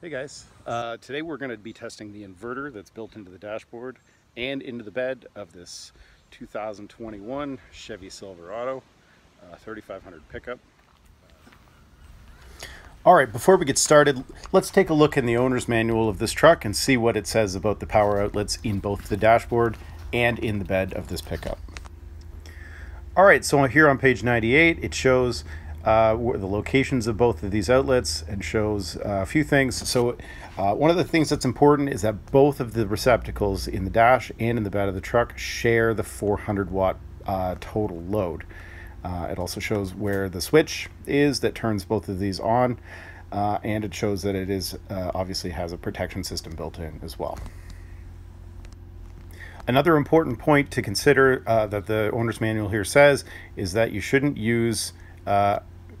Hey guys, today we're going to be testing the inverter that's built into the dashboard and into the bed of this 2021 Chevy Silverado 3500 pickup. All right, before we get started, let's take a look in the owner's manual of this truck and see what it says about the power outlets in both the dashboard and in the bed of this pickup. All right, so here on page 98, it shows the locations of both of these outlets and shows a few things. So one of the things that's important is that both of the receptacles in the dash and in the bed of the truck share the 400-watt total load. It also shows where the switch is that turns both of these on, and it shows that it is obviously has a protection system built in as well. Another important point to consider that the owner's manual here says is that you shouldn't use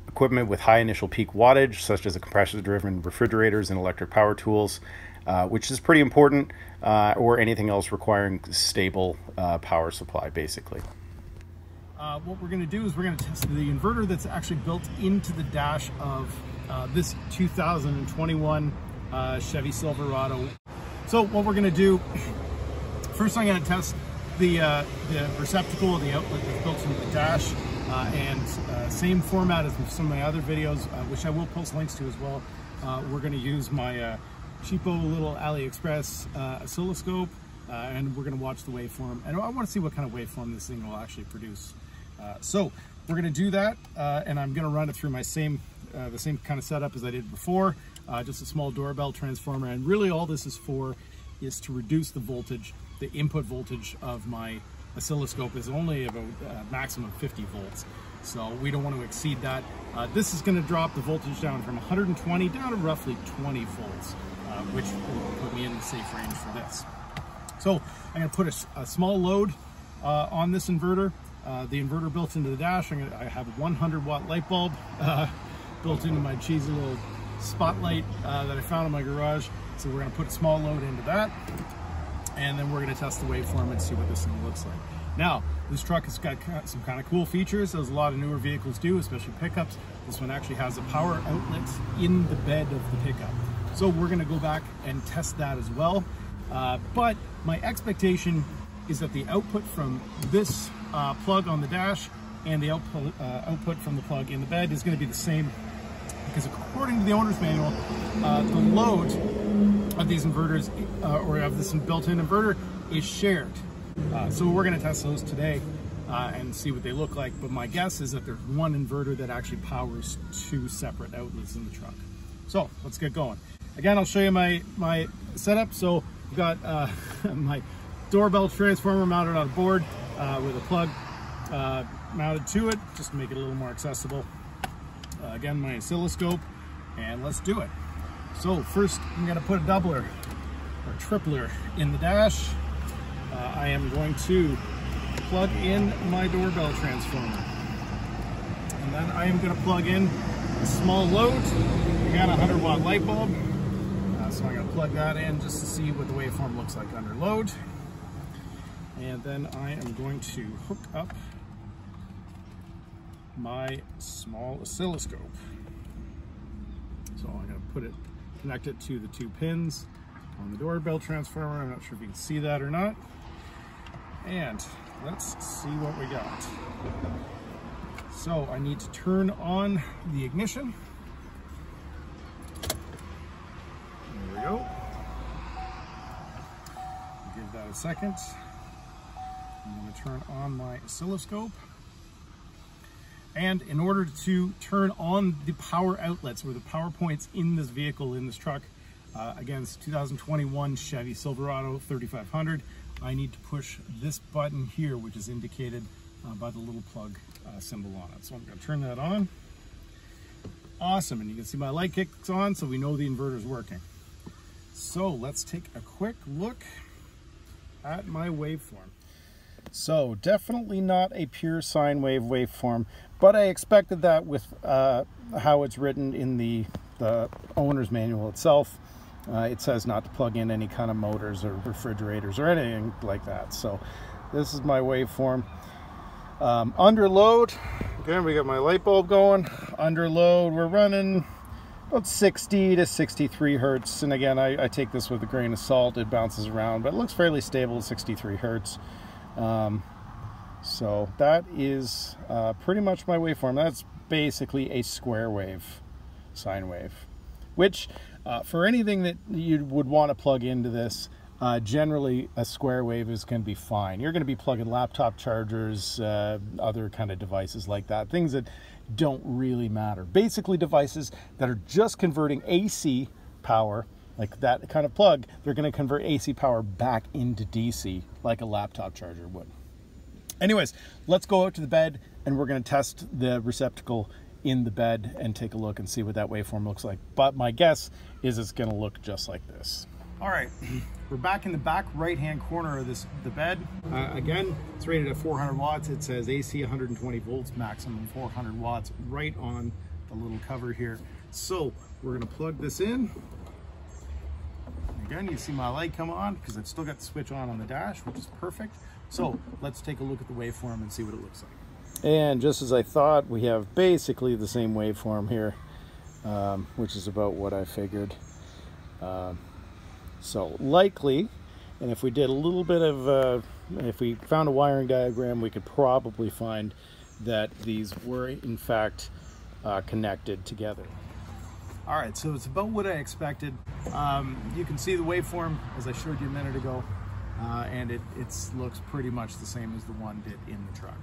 equipment with high initial peak wattage, such as compressor-driven refrigerators and electric power tools, which is pretty important, or anything else requiring stable power supply, basically. What we're going to do is we're going to test the inverter that's actually built into the dash of this 2021 Chevy Silverado. So what we're going to do, first I'm going to test the receptacle of the outlet that's built into the dash. And same format as with some of my other videos, which I will post links to as well. We're going to use my cheapo little AliExpress oscilloscope, and we're going to watch the waveform. And I want to see what kind of waveform this thing will actually produce. So we're going to do that, and I'm going to run it through my the same kind of setup as I did before, just a small doorbell transformer. And really all this is for is to reduce the voltage, the input voltage of my oscilloscope is only about a maximum of 50 volts, so we don't want to exceed that. This is going to drop the voltage down from 120 down to roughly 20 volts, which will put me in the safe range for this. So I'm going to put a small load on this inverter. The inverter built into the dash, I have a 100-watt light bulb built into my cheesy little spotlight that I found in my garage. So we're going to put a small load into that. And then we're going to test the waveform and see what this thing looks like. Now, this truck has got some kind of cool features, as a lot of newer vehicles do, especially pickups. This one actually has a power outlet in the bed of the pickup. So we're going to go back and test that as well. But my expectation is that the output from this plug on the dash and the output from the plug in the bed is going to be the same, because according to the owner's manual, the load of these inverters or of this built-in inverter is shared. So we're going to test those today and see what they look like. But my guess is that there's one inverter that actually powers two separate outlets in the truck. So let's get going. Again, I'll show you my setup. So I've got my doorbell transformer mounted on a board with a plug mounted to it, just to make it a little more accessible. Again, my oscilloscope, and let's do it. So first, I'm going to put a doubler or tripler in the dash. I am going to plug in my doorbell transformer. And then I am going to plug in a small load. I got a 100-watt light bulb. So I'm going to plug that in just to see what the waveform looks like under load. And then I am going to hook up my small oscilloscope. So I'm going to put it, connect it to the two pins on the doorbell transformer. I'm not sure if you can see that or not. And let's see what we got. So I need to turn on the ignition. There we go. Give that a second. I'm going to turn on my oscilloscope. And in order to turn on the power outlets or the power points in this vehicle, in this truck, again, it's 2021 Chevy Silverado 3500, I need to push this button here, which is indicated by the little plug symbol on it. So I'm going to turn that on. Awesome, and you can see my light kicks on, so we know the inverter's working. So let's take a quick look at my waveform. So definitely not a pure sine wave waveform, but I expected that with how it's written in the owner's manual itself. It says not to plug in any kind of motors or refrigerators or anything like that. So this is my waveform. Under load, again, we got my light bulb going. Under load, we're running about 60 to 63 hertz. And again, I take this with a grain of salt. It bounces around, but it looks fairly stable at 63 hertz. So that is pretty much my waveform. That's basically a square wave, sine wave, which for anything that you would want to plug into this, generally a square wave is going to be fine. You're going to be plugging laptop chargers, other kind of devices like that, things that don't really matter. Basically devices that are just converting AC power, like that kind of plug, they're going to convert AC power back into DC like a laptop charger would. Anyways, let's go out to the bed and we're going to test the receptacle in the bed and take a look and see what that waveform looks like. But my guess is it's going to look just like this. All right, we're back in the back right-hand corner of the bed. Again, it's rated at 400 watts. It says AC 120 volts, maximum 400 watts, right on the little cover here. So we're going to plug this in. Again, you see my light come on because I've still got the switch on the dash, which is perfect. So let's take a look at the waveform and see what it looks like. And just as I thought, we have basically the same waveform here, which is about what I figured. So likely, and if we did a little bit of, if we found a wiring diagram, we could probably find that these were in fact connected together. All right, so it's about what I expected. You can see the waveform as I showed you a minute ago, and it looks pretty much the same as the one did in the truck.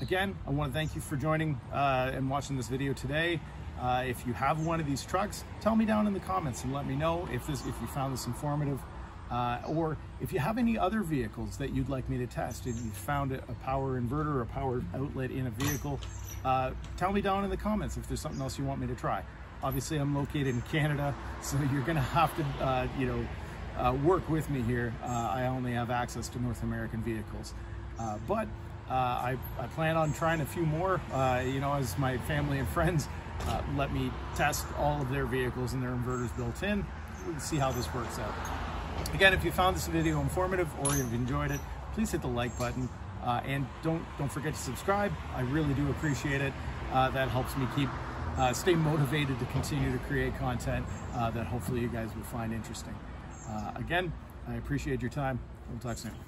Again, I want to thank you for joining and watching this video today. If you have one of these trucks, tell me down in the comments and let me know if you found this informative, or if you have any other vehicles that you'd like me to test, if you found a power inverter or a power outlet in a vehicle. Tell me down in the comments if there's something else you want me to try. Obviously, I'm located in Canada, so you're going to have to, work with me here. I only have access to North American vehicles, but I plan on trying a few more. As my family and friends let me test all of their vehicles and their inverters built in, we'll see how this works out. Again, if you found this video informative or you've enjoyed it, please hit the like button. And don't forget to subscribe. I really do appreciate it. That helps me keep stay motivated to continue to create content that hopefully you guys will find interesting. Again, I appreciate your time. We'll talk soon.